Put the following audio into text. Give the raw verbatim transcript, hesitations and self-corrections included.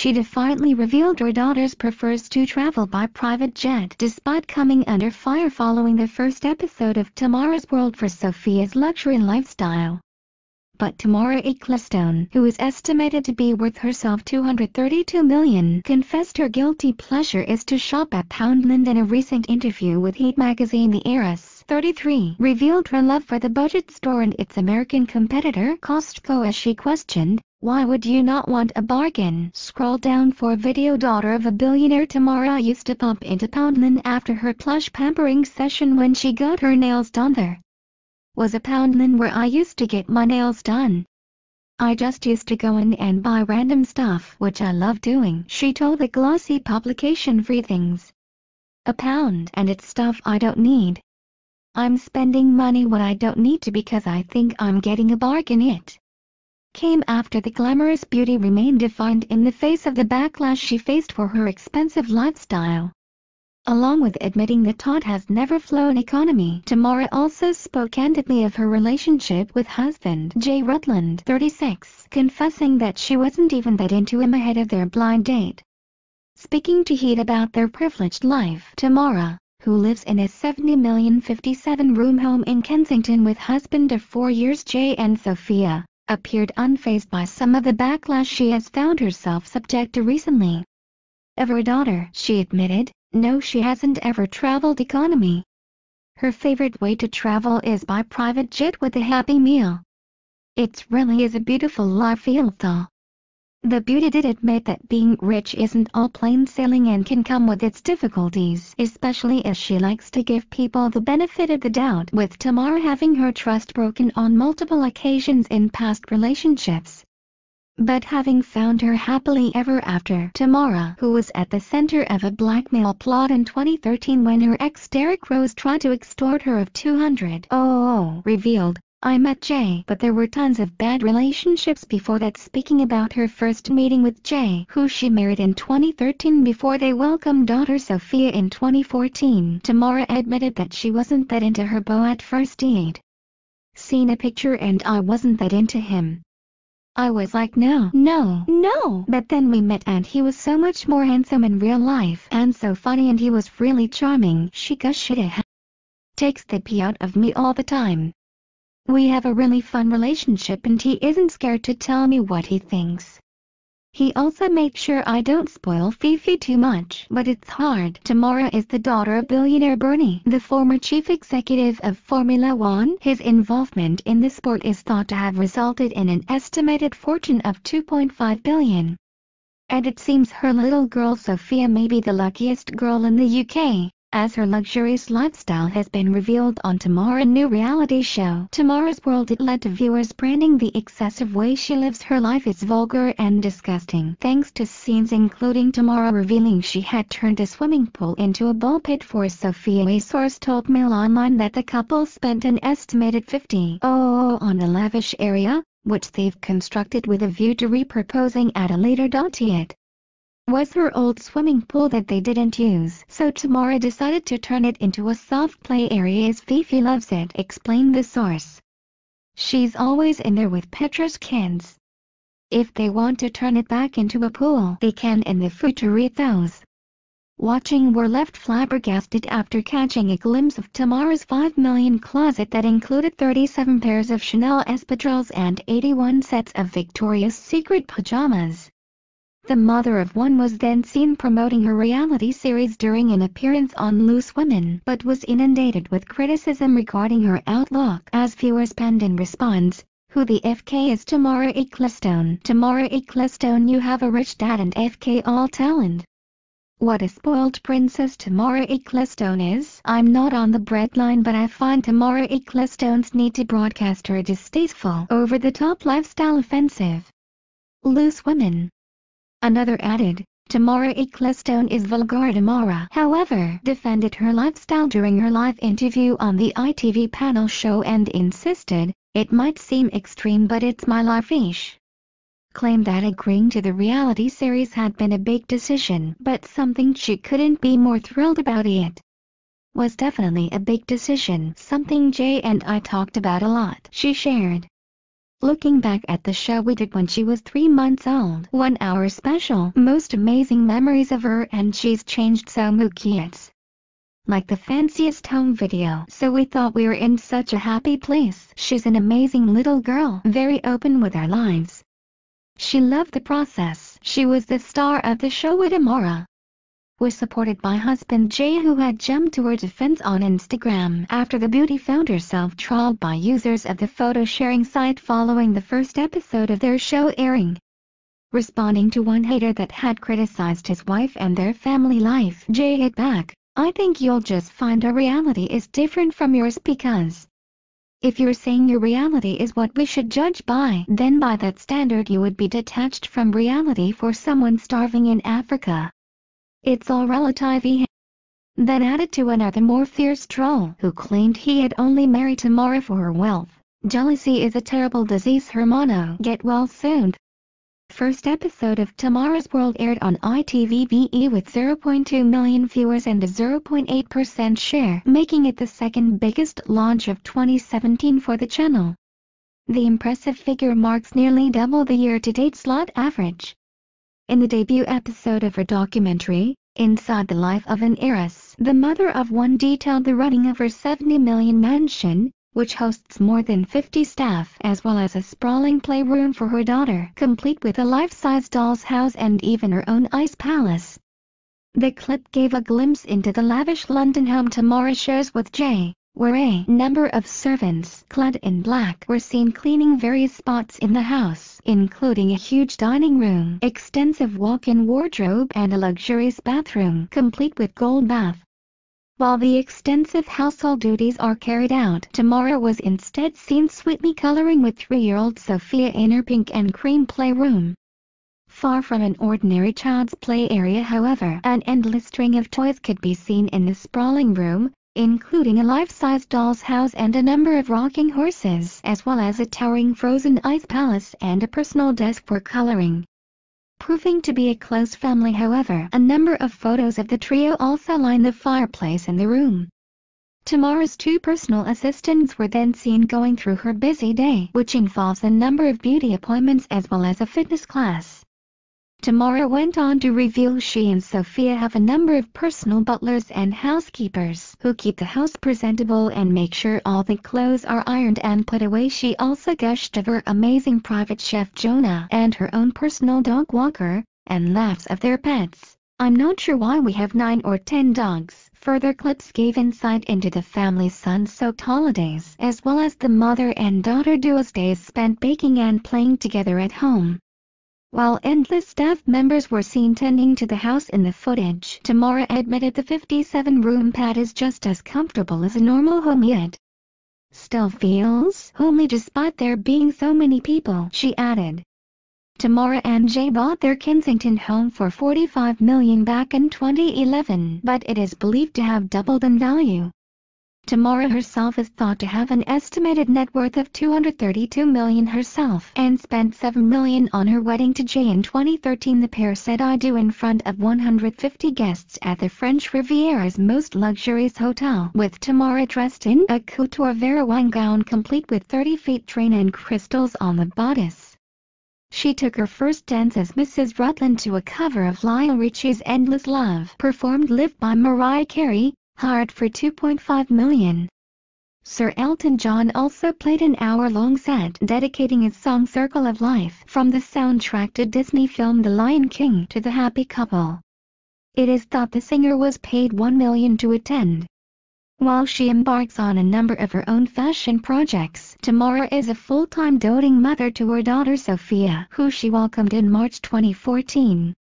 she defiantly revealed her daughters prefers to travel by private jet despite coming under fire following the first episode of Tamara's World for Sophia's luxury lifestyle. But Tamara Ecclestone, who is estimated to be worth herself two hundred thirty-two million dollars, confessed her guilty pleasure is to shop at Poundland. In a recent interview with Heat magazine, the heiress, thirty-three, revealed her love for the budget store and its American competitor Costco as she questioned, "Why would you not want a bargain?" Scroll down for video. Daughter of a billionaire, Tamara used to pop into Poundland after her plush pampering session when she got her nails done there. Was a Poundland where I used to get my nails done. I just used to go in and buy random stuff, which I love doing," she told the glossy publication Free Things. "A pound and it's stuff I don't need. I'm spending money when I don't need to because I think I'm getting a bargain." It came after the glamorous beauty remained defiant in the face of the backlash she faced for her expensive lifestyle. Along with admitting that Todd has never flown economy, Tamara also spoke candidly of her relationship with husband Jay Rutland, thirty-six, confessing that she wasn't even that into him ahead of their blind date. Speaking to Heat about their privileged life, Tamara, who lives in a seventy million fifty-seven room home in Kensington with husband of four years Jay and Sophia, appeared unfazed by some of the backlash she has found herself subject to recently. Of her daughter, she admitted, "No, she hasn't ever traveled economy. Her favorite way to travel is by private jet with a happy meal. It really is a beautiful life." Though the beauty did admit that being rich isn't all plain sailing and can come with its difficulties, especially as she likes to give people the benefit of the doubt, with Tamara having her trust broken on multiple occasions in past relationships. But having found her happily ever after, Tamara, who was at the center of a blackmail plot in twenty thirteen when her ex Derek Rose tried to extort her of two hundred thousand dollars, revealed, "I met Jay, but there were tons of bad relationships before that." Speaking about her first meeting with Jay, who she married in twenty thirteen before they welcomed daughter Sophia in twenty fourteen, Tamara admitted that she wasn't that into her beau at first. "He'd seen a picture and I wasn't that into him. I was like, no, no, no, but then we met and he was so much more handsome in real life and so funny and he was really charming." She gushed, "It takes the pee out of me all the time. We have a really fun relationship and he isn't scared to tell me what he thinks. He also makes sure I don't spoil Fifi too much, but it's hard." Tamara is the daughter of billionaire Bernie, the former chief executive of Formula One. His involvement in the sport is thought to have resulted in an estimated fortune of two point five billion dollars. And it seems her little girl Sophia may be the luckiest girl in the U K, as her luxurious lifestyle has been revealed on Tamara's new reality show, Tamara's World. It led to viewers branding the excessive way she lives her life as vulgar and disgusting, thanks to scenes including Tamara revealing she had turned a swimming pool into a bull pit for Sophia. A source told Mail Online that the couple spent an estimated fifty thousand dollars on a lavish area, which they've constructed with a view to repurposing at a later date. It was her old swimming pool that they didn't use, so Tamara decided to turn it into a soft play area as Fifi loves it, explained the source. "She's always in there with Petra's kids. If they want to turn it back into a pool, they can in the future." Those watching were left flabbergasted after catching a glimpse of Tamara's five million dollar closet that included thirty-seven pairs of Chanel espadrilles and eighty-one sets of Victoria's Secret pajamas. The mother of one was then seen promoting her reality series during an appearance on Loose Women, but was inundated with criticism regarding her outlook as viewers penned in response, "Who the F K is Tamara Ecclestone? Tamara Ecclestone, you have a rich dad and F K all talent. What a spoiled princess Tamara Ecclestone is." "I'm not on the breadline, but I find Tamara Ecclestone's need to broadcast her distasteful, over-the-top lifestyle offensive." Loose Women. Another added, "Tamara Ecclestone is vulgar." Tamara, however, defended her lifestyle during her live interview on the I T V panel show and insisted, "It might seem extreme but it's my life-ish." Claimed that agreeing to the reality series had been a big decision, but something she couldn't be more thrilled about. "It was definitely a big decision, something Jay and I talked about a lot," she shared. Looking back at the show we did when she was three months old. One hour special. Most amazing memories of her, and she's changed so much. It's like the fanciest home video. So we thought we were in such a happy place. She's an amazing little girl, very open with our lives. She loved the process. She was the star of the show with Tamara. Was supported by husband Jay, who had jumped to her defense on Instagram after the beauty found herself trolled by users of the photo-sharing site following the first episode of their show airing. Responding to one hater that had criticized his wife and their family life, Jay hit back, "I think you'll just find our reality is different from yours, because if you're saying your reality is what we should judge by, then by that standard you would be detached from reality for someone starving in Africa. It's all relative." Then added to another more fierce troll who claimed he had only married Tamara for her wealth, "Jealousy is a terrible disease, hermano. Get well soon." First episode of Tamara's World aired on I T V B E with zero point two million viewers and a zero point eight percent share, making it the second biggest launch of twenty seventeen for the channel. The impressive figure marks nearly double the year-to-date slot average. In the debut episode of her documentary, Inside the Life of an Heiress, the mother of one detailed the running of her seventy million mansion, which hosts more than fifty staff, as well as a sprawling playroom for her daughter, complete with a life-size doll's house and even her own ice palace. The clip gave a glimpse into the lavish London home Tamara shares with Jay, where a number of servants clad in black were seen cleaning various spots in the house, including a huge dining room, extensive walk-in wardrobe and a luxurious bathroom complete with gold bath. While the extensive household duties are carried out, Tamara was instead seen sweetly coloring with three-year-old Sophia in her pink and cream playroom. Far from an ordinary child's play area, however, an endless string of toys could be seen in the sprawling room, including a life-size doll's house and a number of rocking horses, as well as a towering frozen ice palace and a personal desk for coloring. Proving to be a close family, however, a number of photos of the trio also line the fireplace in the room. Tamara's two personal assistants were then seen going through her busy day, which involves a number of beauty appointments as well as a fitness class. Tamara went on to reveal she and Sophia have a number of personal butlers and housekeepers who keep the house presentable and make sure all the clothes are ironed and put away. She also gushed of her amazing private chef Jonah and her own personal dog walker, and laughs of their pets. "I'm not sure why we have nine or ten dogs." Further clips gave insight into the family's sun-soaked holidays, as well as the mother and daughter duo's days spent baking and playing together at home. While endless staff members were seen tending to the house in the footage, Tamara admitted the fifty-seven room pad is just as comfortable as a normal home, yet still feels homely despite there being so many people, she added. Tamara and Jay bought their Kensington home for forty-five million dollars back in twenty eleven, but it is believed to have doubled in value. Tamara herself is thought to have an estimated net worth of two hundred thirty-two million dollars herself, and spent seven million dollars on her wedding to Jay in twenty thirteen. The pair said "I do" in front of one hundred fifty guests at the French Riviera's most luxurious hotel, with Tamara dressed in a couture Vera Wang gown complete with thirty feet train and crystals on the bodice. She took her first dance as Missus Rutland to a cover of Lionel Richie's Endless Love, performed live by Mariah Carey, hired for two point five million dollars. Sir Elton John also played an hour-long set dedicating his song Circle of Life, from the soundtrack to Disney film The Lion King, to the happy couple. It is thought the singer was paid one million dollars to attend. While she embarks on a number of her own fashion projects, Tamara is a full-time doting mother to her daughter Sophia, who she welcomed in March twenty fourteen.